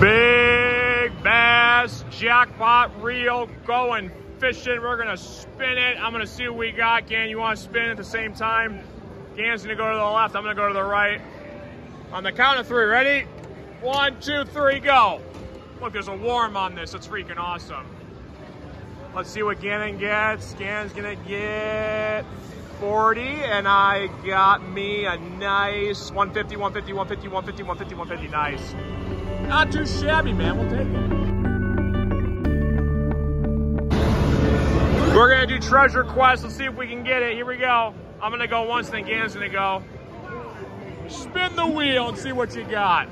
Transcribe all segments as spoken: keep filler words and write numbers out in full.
Big bass jackpot reel going fishing. We're gonna spin it. I'm gonna see what we got. Gan, you want to spin at the same time? Gan's gonna go to the left. I'm gonna go to the right. On the count of three, ready? One, two, three, go. Look, there's a worm on this. That's freaking awesome. Let's see what Gannon gets. Gan's gonna get forty, and I got me a nice one fifty, one fifty, one fifty, one fifty, one fifty, one fifty, nice. Not too shabby, man, we'll take it. We're gonna do treasure quest. Let's see if we can get it, here we go. I'm gonna go once, then Gan's gonna go. Spin the wheel and see what you got.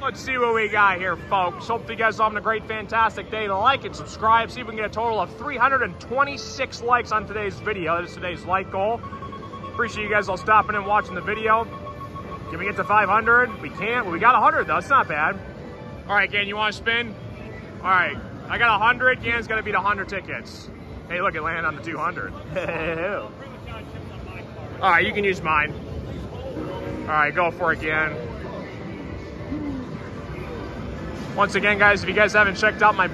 Let's see what we got here, folks. Hope you guys are having a great, fantastic day. Like and subscribe. See if we can get a total of three hundred twenty-six likes on today's video. That is today's like goal. Appreciate you guys all stopping and watching the video. Can we get to five hundred? We can't. Well, we got one hundred, though. That's not bad. All right, Gan, you want to spin? All right. I got one hundred. Gan's got to beat one hundred tickets. Hey, look, it landed on the two hundred. All right, you can use mine. All right, go for it, Gan. Once again, guys, if you guys haven't checked out my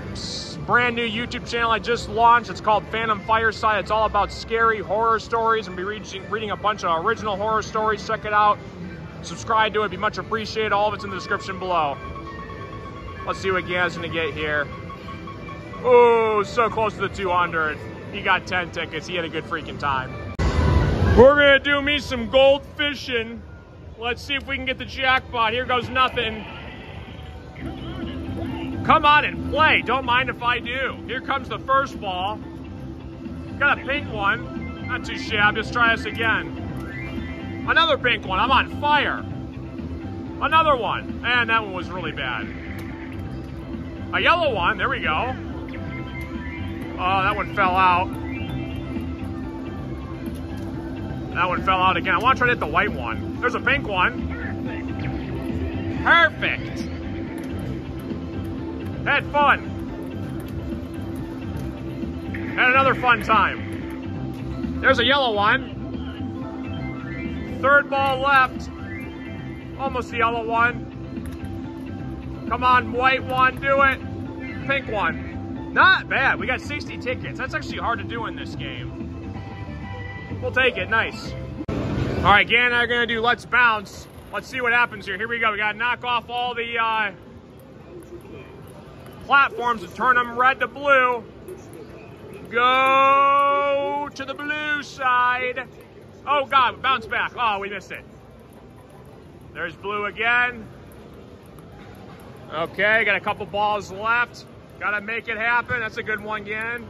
brand new YouTube channel I just launched, it's called Phantom Fireside. It's all about scary horror stories. I'm going to be reading a bunch of original horror stories. Check it out. Subscribe to it. It'd be much appreciated. All of it's in the description below. Let's see what Gan's going to get here. Oh, so close to the two hundred. He got ten tickets. He had a good freaking time. We're going to do me some gold fishing. Let's see if we can get the jackpot. Here goes nothing. Come on and play. Don't mind if I do. Here comes the first ball. Got a pink one. Not too shabby. Let's try this again. Another pink one. I'm on fire. Another one. And that one was really bad. A yellow one. There we go. Oh, that one fell out. That one fell out again. I want to try to hit the white one. There's a pink one. Perfect. Perfect. Had fun. Had another fun time. There's a yellow one. Third ball left. Almost the yellow one. Come on, white one, do it. Pink one. Not bad. We got sixty tickets. That's actually hard to do in this game. We'll take it. Nice. All right, Gan and I are going to do Let's Bounce. Let's see what happens here. Here we go. We got to knock off all the... Uh, platforms and turn them red to blue. Go to the blue side. Oh God, bounce back. Oh, we missed it. There's blue again. Okay, got a couple balls left. Gotta make it happen. That's a good one again.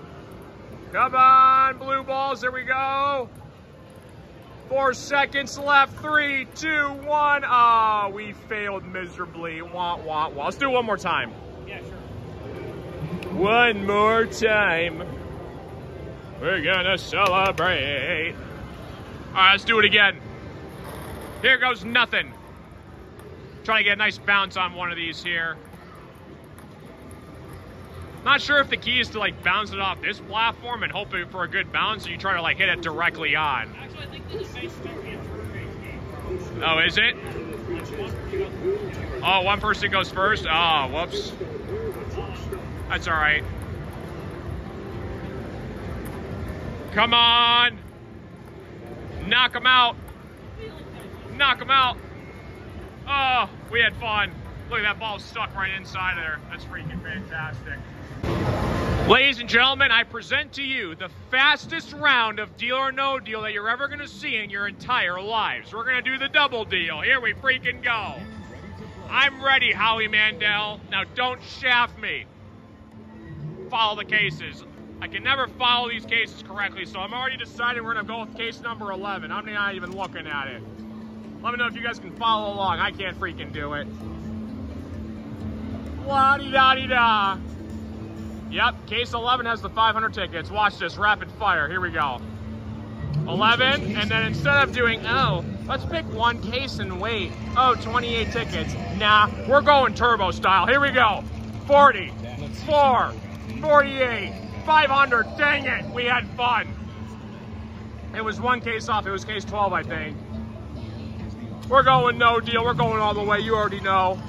Come on, blue balls, there we go. Four seconds left, three, two, one. Oh, we failed miserably. Wah, wah, wah. Let's do it one more time. Yeah, sure. One more time. We're gonna celebrate. All right, let's do it again. Here goes nothing. Try to get a nice bounce on one of these here. Not sure if the key is to like bounce it off this platform and hope for a good bounce, or you try to like hit it directly on. Actually, I think this is based on the interface game. Oh, is it? Oh, one person goes first? Oh, whoops. That's all right. Come on. Knock them out. Knock them out. Oh, we had fun. Look at that ball stuck right inside of there. That's freaking fantastic. Ladies and gentlemen, I present to you the fastest round of Deal or No Deal that you're ever going to see in your entire lives. We're going to do the double deal. Here we freaking go. I'm ready, Howie Mandel. Now don't shaft me. Follow the cases. I can never follow these cases correctly, so I'm already decided we're going to go with case number eleven. I'm not even looking at it. Let me know if you guys can follow along. I can't freaking do it. La-di-da-di-da. Yep, case eleven has the five hundred tickets. Watch this, rapid fire. Here we go. eleven, and then instead of doing, oh, let's pick one case and wait. Oh, twenty-eight tickets. Nah, we're going turbo style. Here we go. forty, four, forty-eight, five hundred, dang it, we had fun. It was one case off, it was case twelve, I think. We're going no deal, we're going all the way, you already know.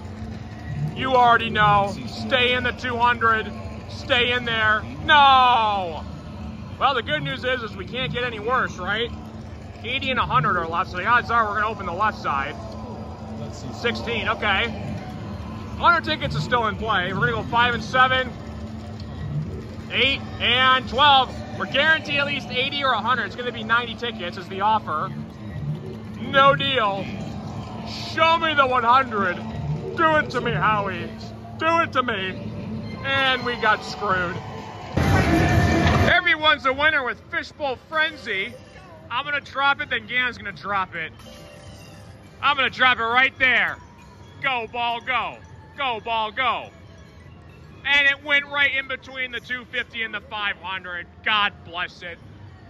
You already know. Stay in the two hundred. Stay in there. No! Well, the good news is, is we can't get any worse, right? eighty and one hundred are left, so the odds are we're going to open the left side. sixteen, okay. one hundred tickets is still in play. We're going to go five and seven. eight and twelve. We're guaranteed at least eighty or one hundred. It's going to be ninety tickets is the offer. No deal. Show me the one hundred. Do it to me, Howie. Do it to me. And we got screwed. Everyone's a winner with Fishbowl Frenzy. I'm going to drop it, then Gan's going to drop it. I'm going to drop it right there. Go, ball, go. Go, ball, go. And it went right in between the two fifty and the five hundred. God bless it.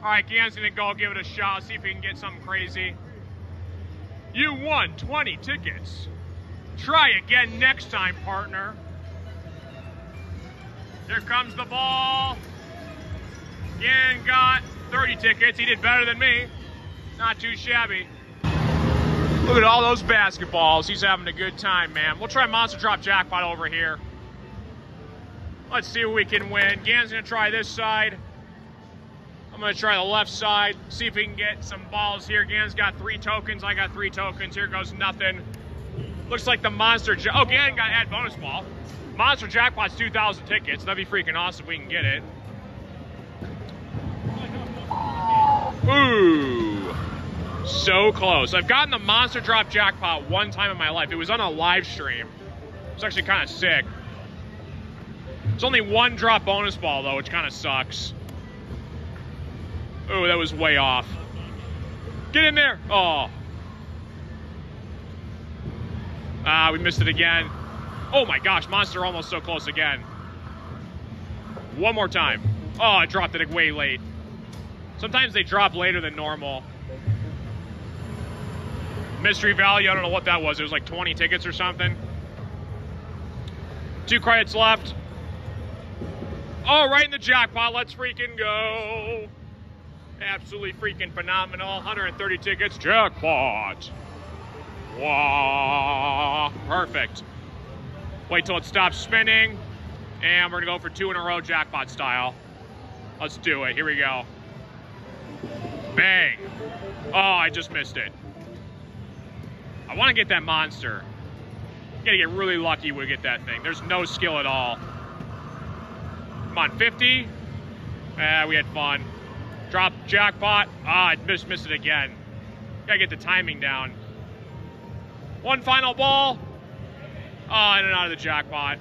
All right, Gan's going to go give it a shot. See if he can get something crazy. You won twenty tickets. Try again next time, partner. Here comes the ball. Gan got thirty tickets. He did better than me. Not too shabby. Look at all those basketballs. He's having a good time, man. We'll try Monster Drop Jackpot over here. Let's see what we can win. Gan's going to try this side. I'm going to try the left side. See if we can get some balls here. Gan's got three tokens. I got three tokens. Here goes nothing. Looks like the Monster Jackpot. Oh, Gan got add bonus ball. Monster Jackpot's two thousand tickets. That'd be freaking awesome if we can get it. Ooh. So close. I've gotten the Monster Drop Jackpot one time in my life. It was on a live stream. It's actually kind of sick. It's only one drop bonus ball, though, which kind of sucks. Ooh, that was way off. Get in there. Oh. Ah, we missed it again. Oh my gosh, Monster almost so close again. One more time. Oh, I dropped it way late. Sometimes they drop later than normal. Mystery value, I don't know what that was. It was like twenty tickets or something. Two credits left. Oh, right in the jackpot. Let's freaking go. Absolutely freaking phenomenal. one hundred thirty tickets. Jackpot. Wow. Perfect. Wait till it stops spinning. And we're gonna go for two in a row jackpot style. Let's do it. Here we go. Bang. Oh, I just missed it. I wanna get that monster. You gotta get really lucky we get that thing. There's no skill at all. Come on, fifty. Ah, we had fun. Drop jackpot. Ah, I just missed it again. Gotta get the timing down. One final ball. Oh, in and out of the jackpot.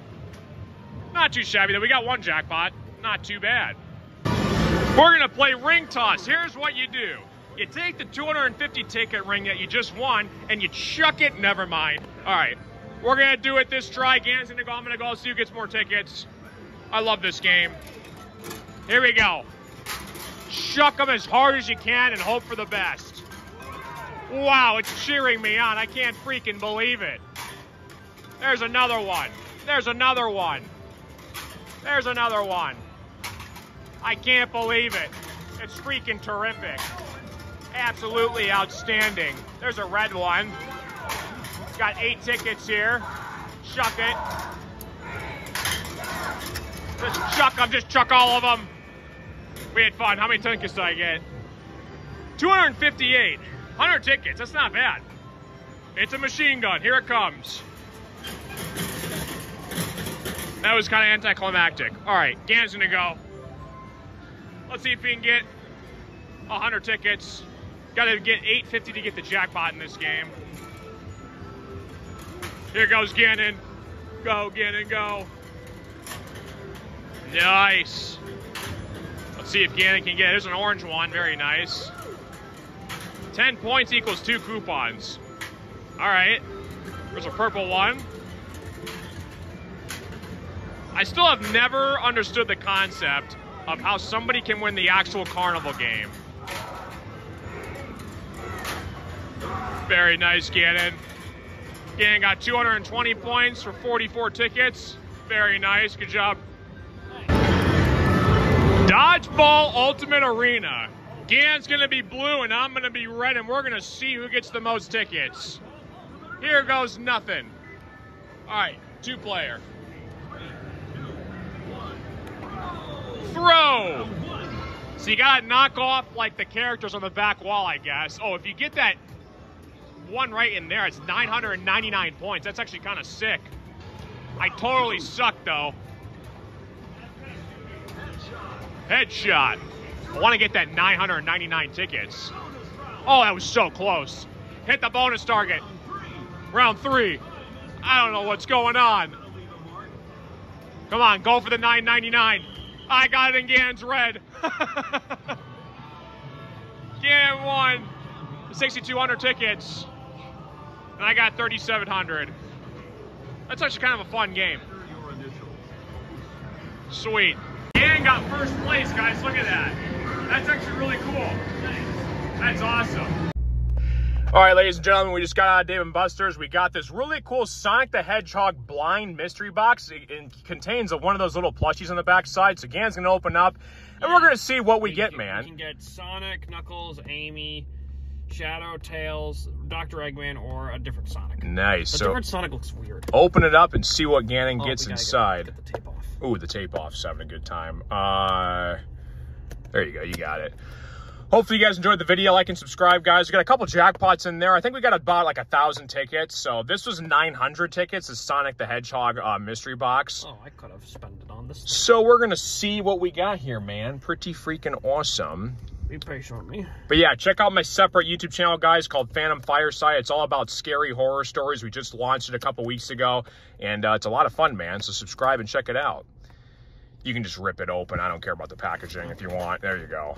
Not too shabby though. We got one jackpot. Not too bad. We're gonna play ring toss. Here's what you do. You take the two hundred fifty ticket ring that you just won and you chuck it. Never mind. All right, we're gonna do it this try. Gan's gonna go. I'm gonna go see who gets more tickets. I love this game. Here we go. Chuck them as hard as you can and hope for the best. Wow, it's cheering me on. I can't freaking believe it. There's another one. There's another one. There's another one. I can't believe it. It's freaking terrific. Absolutely outstanding. There's a red one. It's got eight tickets here. Chuck it. Just chuck them. Just chuck all of them. We had fun. How many tickets did I get? two hundred fifty-eight. one hundred tickets. That's not bad. It's a machine gun. Here it comes. That was kind of anticlimactic. All right, Gan's gonna go. Let's see if he can get one hundred tickets. Gotta get eight fifty to get the jackpot in this game. Here goes Gannon. Go, Gannon, go. Nice. Let's see if Gannon can get it. There's an orange one, very nice. ten points equals two coupons. All right, there's a purple one. I still have never understood the concept of how somebody can win the actual carnival game. Very nice, Gannon. Gannon got two hundred twenty points for forty-four tickets. Very nice, good job. Dodgeball Ultimate Arena. Gan's gonna be blue and I'm gonna be red and we're gonna see who gets the most tickets. Here goes nothing. All right. two player. Throw! So you gotta knock off like the characters on the back wall, I guess. Oh, if you get that one right in there, it's nine hundred ninety-nine points. That's actually kind of sick. I totally suck though. Headshot. I want to get that nine hundred ninety-nine tickets. Oh, that was so close. Hit the bonus target. Round three. I don't know what's going on. Come on, go for the nine ninety-nine. I got it in Gan's red. Gan won sixty-two hundred tickets. And I got thirty-seven hundred. That's actually kind of a fun game. Sweet. Gan got first place, guys. Look at that. That's actually really cool. That's awesome. All right, ladies and gentlemen, we just got out of Dave and Buster's. We got this really cool Sonic the Hedgehog blind mystery box. It, it contains a, one of those little plushies on the back side. So Gan's going to open up, and yeah, we're going to see what we, we get, get, man. We can get Sonic, Knuckles, Amy, Shadow, Tails, Doctor Eggman, or a different Sonic. Nice. The so different Sonic looks weird. Open it up and see what Gannon oh, gets inside. Get, get the tape off. Ooh, the tape off's having a good time. Uh, there you go. You got it. Hopefully you guys enjoyed the video. Like and subscribe, guys. We got a couple jackpots in there. I think we got about like a thousand tickets. So this was nine hundred tickets. This Sonic the Hedgehog uh, mystery box. Oh, I could have spent it on this thing. So we're gonna see what we got here, man. Pretty freaking awesome. Be patient with me. But yeah, check out my separate YouTube channel, guys, called Phantom Fireside. It's all about scary horror stories. We just launched it a couple weeks ago, and uh, it's a lot of fun, man. So subscribe and check it out. You can just rip it open. I don't care about the packaging if you want. There you go.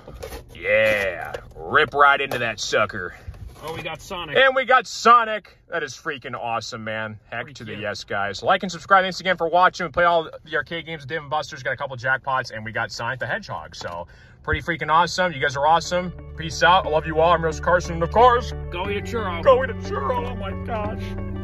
Yeah. Rip right into that sucker. Oh, we got Sonic. And we got Sonic. That is freaking awesome, man. Heck Freak to the yes, guys. Like and subscribe. Thanks again for watching. We play all the arcade games at Dave and Buster's. Got a couple jackpots, and we got Sonic the Hedgehog. So pretty freaking awesome. You guys are awesome. Peace out. I love you all. I'm Rose Carson. And of course, go eat a churro. Go eat a churro. Oh, my gosh.